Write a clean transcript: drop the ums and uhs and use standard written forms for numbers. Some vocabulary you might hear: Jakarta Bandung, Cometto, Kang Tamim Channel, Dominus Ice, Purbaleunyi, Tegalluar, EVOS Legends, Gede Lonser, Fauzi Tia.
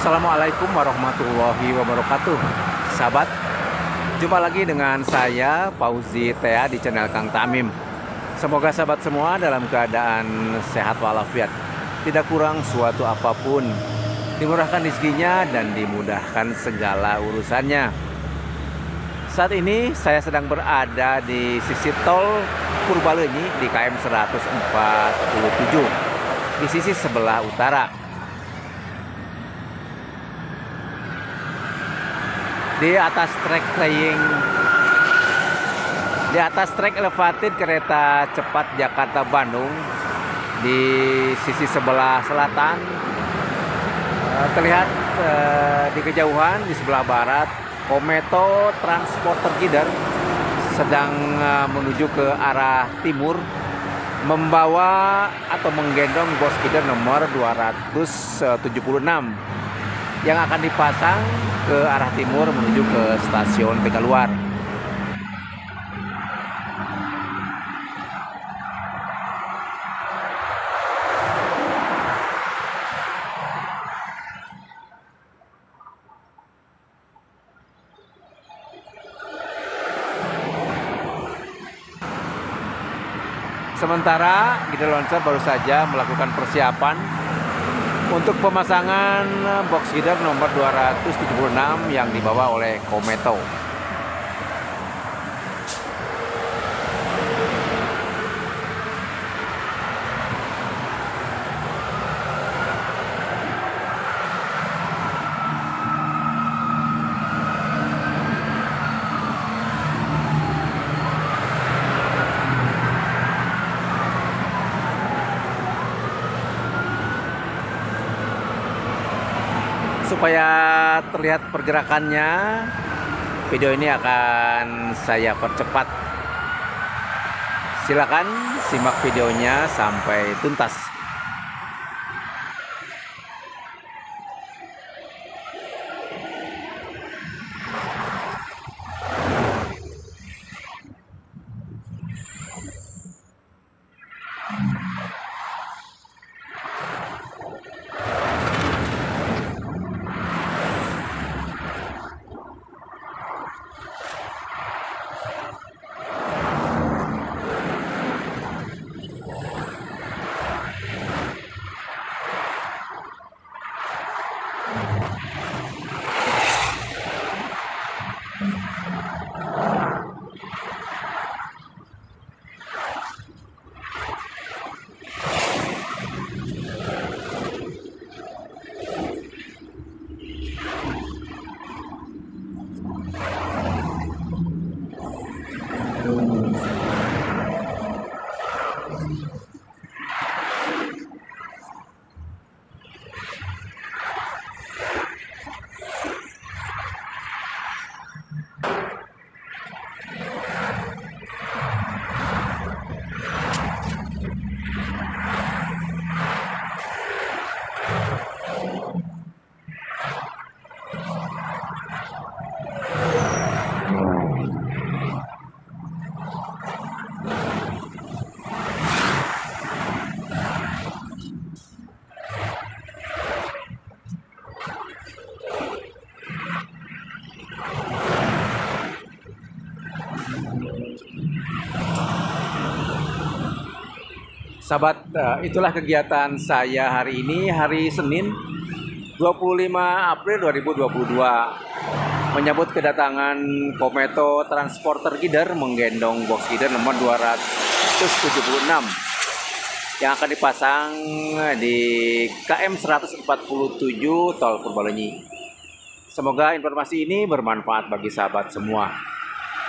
Assalamualaikum warahmatullahi wabarakatuh. Sahabat, jumpa lagi dengan saya Fauzi Tia di channel Kang Tamim. Semoga sahabat semua dalam keadaan sehat walafiat, tidak kurang suatu apapun, dimurahkan rezekinya dan dimudahkan segala urusannya. Saat ini saya sedang berada di sisi tol Purbaleunyi di KM 147 di sisi sebelah utara. Di atas trek elevated kereta cepat Jakarta Bandung di sisi sebelah selatan, terlihat di kejauhan di sebelah barat Cometto transporter feeder sedang menuju ke arah timur, membawa atau menggendong box feeder nomor 276 yang akan dipasang ke arah timur menuju ke stasiun Tegalluar. Sementara Gede Lonser baru saja melakukan persiapan untuk pemasangan box feeder nomor 276 yang dibawa oleh Cometto. Supaya terlihat pergerakannya, video ini akan saya percepat. Silakan simak videonya sampai tuntas. Sahabat, itulah kegiatan saya hari ini, hari Senin 25 April 2022, menyambut kedatangan Cometto transporter feeder menggendong box feeder nomor 276 yang akan dipasang di KM 147 tol Purbaleunyi. Semoga informasi ini bermanfaat bagi sahabat semua.